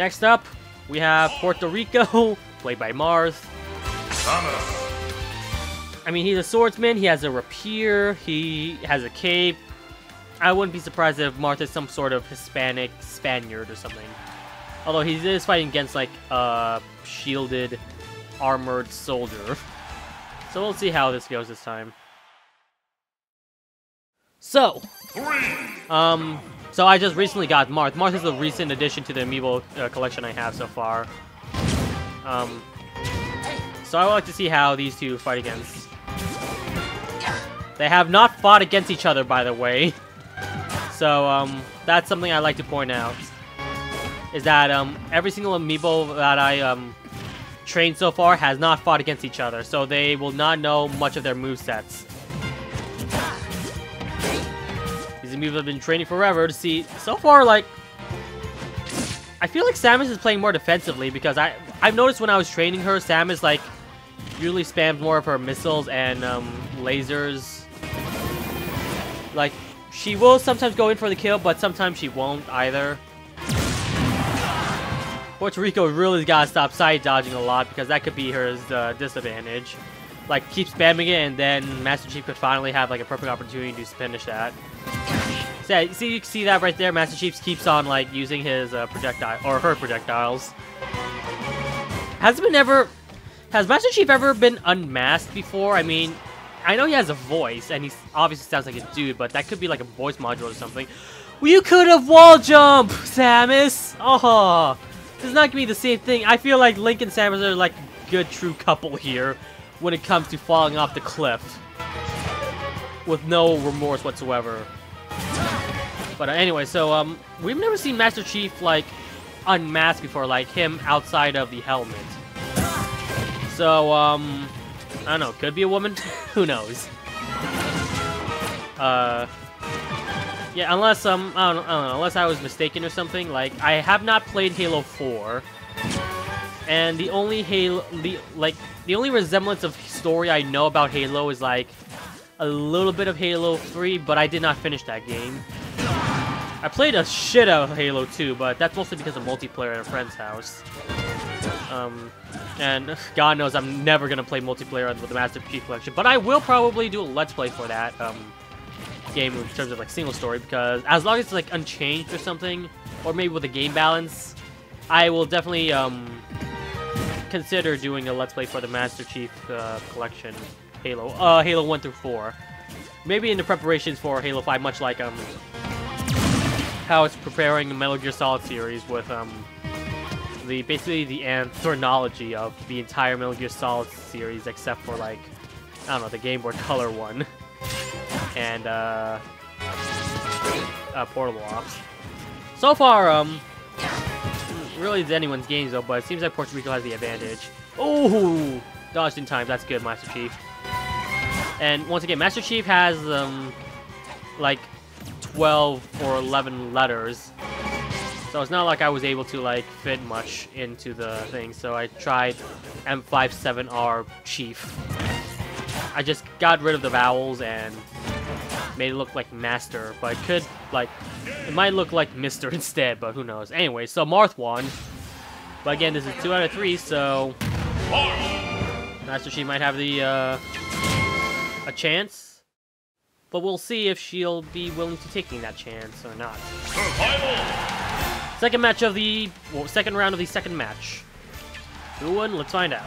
Next up, we have Puerto Rico, played by Mars. I mean, he's a swordsman, he has a rapier, he has a cape. I wouldn't be surprised if Mars is some sort of Hispanic Spaniard or something. Although he is fighting against, like, a shielded, armored soldier. So we'll see how this goes this time. So, so I just recently got Marth. Marth is a recent addition to the amiibo collection I have so far. So I would like to see how these two fight against. They have not fought against each other, by the way. So, that's something I like to point out. Is that, every single amiibo that I, trained so far has not fought against each other. So they will not know much of their movesets. Amiibo have been training forever to see. So far, like, I feel like Samus is playing more defensively because I've noticed when I was training her, Samus like usually spammed more of her missiles and lasers. Like, she will sometimes go in for the kill, but sometimes she won't either. Puerto Rico really gotta stop side dodging a lot because that could be her disadvantage. Like, keep spamming it, and then Master Chief could finally have like a perfect opportunity to finish that. Yeah, see, you can see that right there. Master Chief keeps on like using his projectile or her projectiles. Has Master Chief ever been unmasked before? I mean, I know he has a voice, and he obviously sounds like a dude, but that could be like a voice module or something. Well, you could have wall jump, Samus. Oh, does not give me the same thing. I feel like Link and Samus are like a good true couple here when it comes to falling off the cliff with no remorse whatsoever. But anyway, so, we've never seen Master Chief, like, unmasked before, like, him outside of the helmet. So, I don't know, could be a woman? Who knows? Yeah, unless, I don't know, unless I was mistaken or something. Like, I have not played Halo 4. And the only only resemblance of story I know about Halo is, like, a little bit of Halo 3, but I did not finish that game. I played a shit out of Halo 2, but that's mostly because of multiplayer at a friend's house. And God knows I'm never going to play multiplayer with the Master Chief Collection, but I will probably do a Let's Play for that game in terms of like single story, because as long as it's like unchanged or something, or maybe with a game balance, I will definitely consider doing a Let's Play for the Master Chief Collection Halo, Halo 1 through 4. Maybe in the preparations for Halo 5, much like how it's preparing the Metal Gear Solid series with basically the anthology of the entire Metal Gear Solid series, except for like, I don't know, the Game Boy Color one and Portable Ops. So far, really it's anyone's game though, but it seems like Puerto Rico has the advantage. Oh, dodged in time. That's good, Master Chief. And once again, Master Chief has like 12 or 11 letters, so it's not like I was able to like fit much into the thing, so I tried M57R Chief. I just got rid of the vowels and made it look like Master, but it could like, it might look like Mister instead, but who knows. Anyway, so Marth won, but again, this is 2 out of 3, so Master Chief might have the a chance. But we'll see if she'll be willing to taking that chance or not. Survival. Second match of the... Well, second round of the second match. Who won? Let's find out.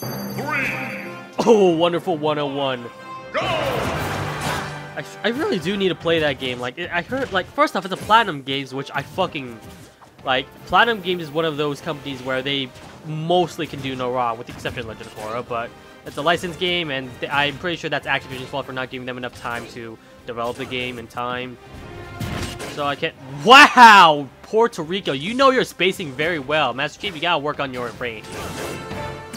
3. Oh, wonderful 101. Go! I really do need to play that game. Like, I heard... Like, first off, it's a Platinum Games, which I fucking... Like, Platinum Games is one of those companies where they mostly can do no wrong, with the exception of Legend of Korra, but... It's a licensed game, and I'm pretty sure that's Activision's fault for not giving them enough time to develop the game in time. So I can't... Wow! Puerto Rico, you know your spacing very well. Master Chief, you gotta work on your range.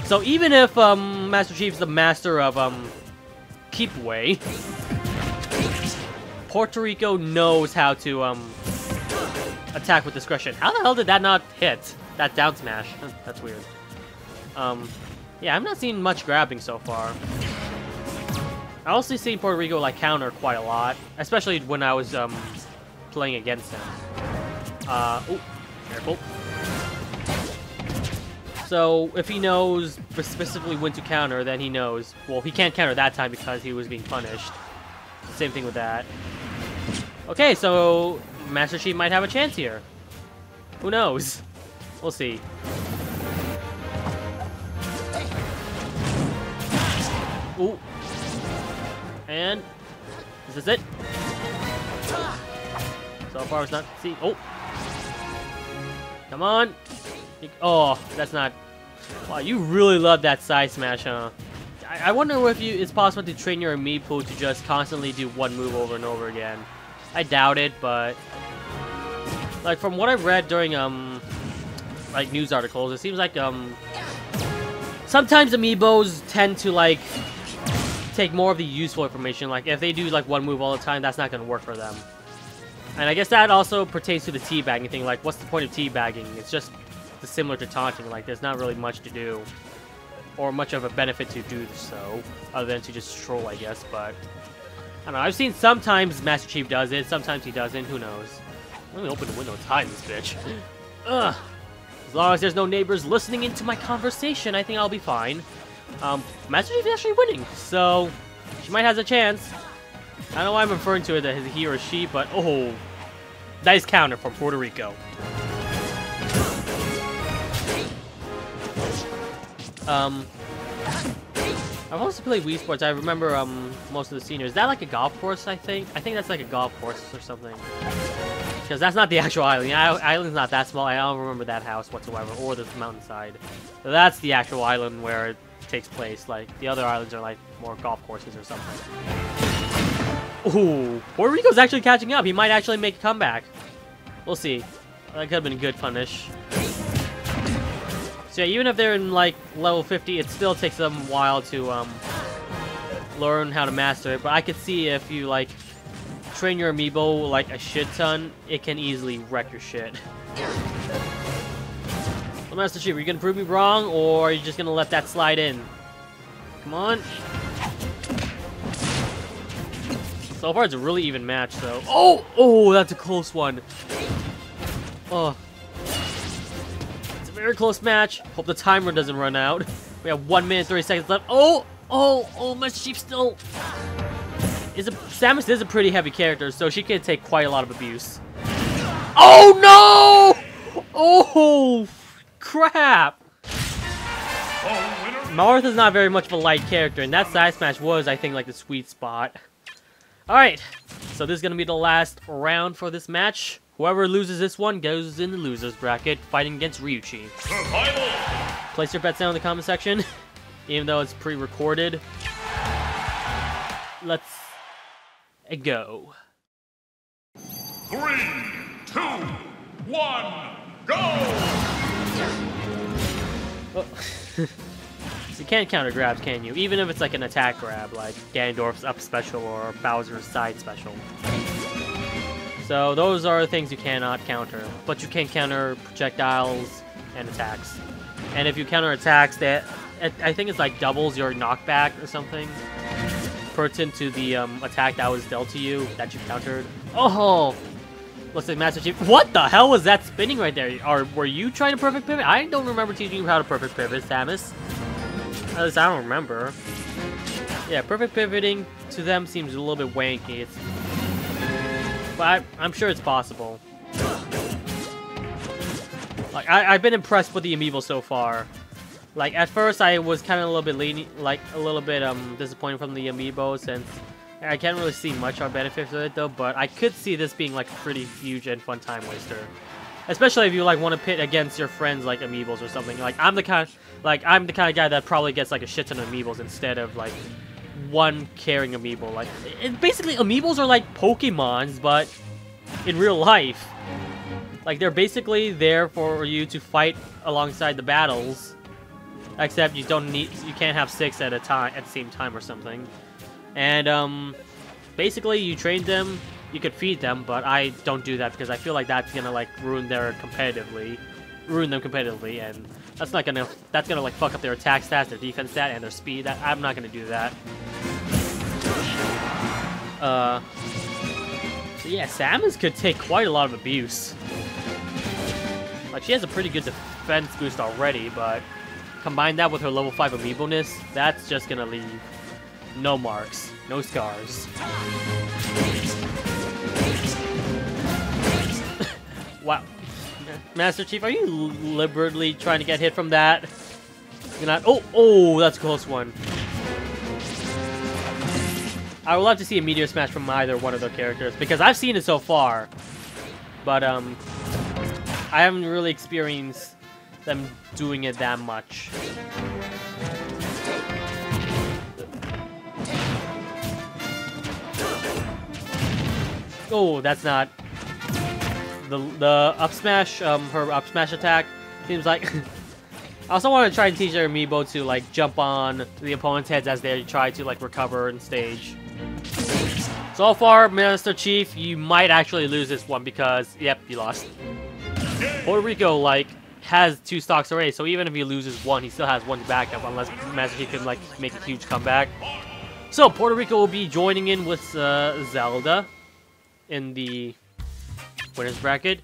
So even if Master Chief's the master of keep away, Puerto Rico knows how to attack with discretion. How the hell did that not hit? That down smash. That's weird. Yeah, I've not seen much grabbing so far. I also seen Puerto Rico like counter quite a lot, especially when I was playing against him. Oh, careful. So if he knows specifically when to counter, then he knows. Well, he can't counter that time because he was being punished. Same thing with that. Okay, so Master Chief might have a chance here. Who knows? We'll see. Ooh. And is this it? So far it's not. See. Oh. Come on. Oh, that's not. Wow, you really love that side smash, huh? I wonder if it's possible to train your amiibo to just constantly do one move over and over again. I doubt it, but like from what I've read during like news articles, it seems like sometimes amiibos tend to like take more of the useful information. Like if they do like one move all the time, that's not gonna work for them. And I guess that also pertains to the teabagging thing. Like, what's the point of teabagging? It's just similar to taunting. Like, there's not really much to do or much of a benefit to do so, other than to just troll, I guess. But I don't know, I've seen sometimes Master Chief does it, sometimes he doesn't, who knows. Let me open the window and hide this bitch. Ugh. As long as there's no neighbors listening into my conversation, I think I'll be fine. Master Chief is actually winning, so she might have a chance. I don't know why I'm referring to it as he or she, but oh, nice counter from Puerto Rico. I've also played Wii Sports. I remember most of the seniors. Is that like a golf course? I think that's like a golf course or something. Because that's not the actual island. The island's not that small. I don't remember that house whatsoever, or the mountainside. So that's the actual island where it takes place. Like the other islands are like more golf courses or something. Ooh, Puerto Rico's actually catching up. He might actually make a comeback. We'll see. That could have been a good punish. So yeah, even if they're in like level 50, it still takes them a while to learn how to master it. But I could see if you like train your amiibo like a shit ton, it can easily wreck your shit. So Master Chief, are you gonna prove me wrong, or are you just gonna let that slide in? Come on. So far, it's a really even match, though. Oh, oh, that's a close one. Oh. Very close match. Hope the timer doesn't run out. We have 1 minute 30 seconds left. Oh, oh, oh! Master Chief still is a Samus is a pretty heavy character, so she can take quite a lot of abuse. Oh no! Oh crap! Martha's not very much of a light character, and that side smash was, I think, like the sweet spot. All right, so this is gonna be the last round for this match. Whoever loses this one goes in the loser's bracket, fighting against Ryuchi. Survival. Place your bets down in the comment section, even though it's pre-recorded. Let's go. 3, 2, 1, go! Oh. So you can't counter grabs, can you? Even if it's like an attack grab, like Ganondorf's up special or Bowser's side special. So those are the things you cannot counter, but you can counter projectiles and attacks. And if you counter attacks, that I think it's like doubles your knockback or something, pertinent to the attack that was dealt to you that you countered. Oh, looks like Master Chief. What the hell was that spinning right there? Were you trying to perfect pivot? I don't remember teaching you how to perfect pivot, Samus. At least I don't remember. Yeah, perfect pivoting to them seems a little bit wanky. It's but I'm sure it's possible. Like, I've been impressed with the amiibo so far. Like, at first I was kind of a little bit disappointed from the amiibo, since I can't really see much on benefits of it though, but I could see this being like a pretty huge and fun time waster. Especially if you like want to pit against your friends like amiibos or something. Like, I'm the kind of guy that probably gets like a shit ton of amiibos instead of like one caring amiibo. Like, basically amiibos are like Pokemons, but in real life. Like, they're basically there for you to fight alongside the battles, except you can't have 6 at a time at the same time or something. And basically you train them, you could feed them, but I don't do that because I feel like that's gonna like ruin them competitively, and that's gonna like fuck up their attack stats, their defense stat, and their speed. I'm not gonna do that. Yeah, Samus could take quite a lot of abuse. Like, she has a pretty good defense boost already, but combine that with her level 5 amiibo-ness, that's just gonna leave no marks, no scars. Wow. Master Chief, are you deliberately trying to get hit from that? You're not. Oh, that's a close one. I would love to see a meteor smash from either one of their characters, because I've seen it so far, but I haven't really experienced them doing it that much. Oh, that's not the up smash. Her up smash attack seems like. I also want to try and teach their amiibo to like jump on the opponent's heads as they try to like recover and stage. So far, Master Chief, you might actually lose this one because yep, you lost. Puerto Rico like has 2 stocks already, so even if he loses one, he still has one backup unless Master Chief can like make a huge comeback. So Puerto Rico will be joining in with Zelda in the winners bracket.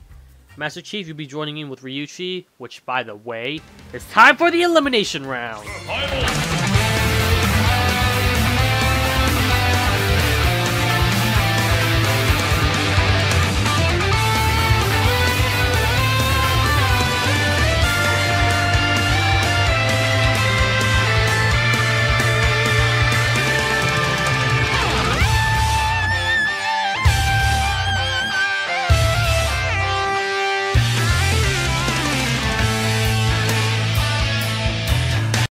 Master Chief, you'll be joining in with Ryuchi, which, by the way, it's time for the elimination round.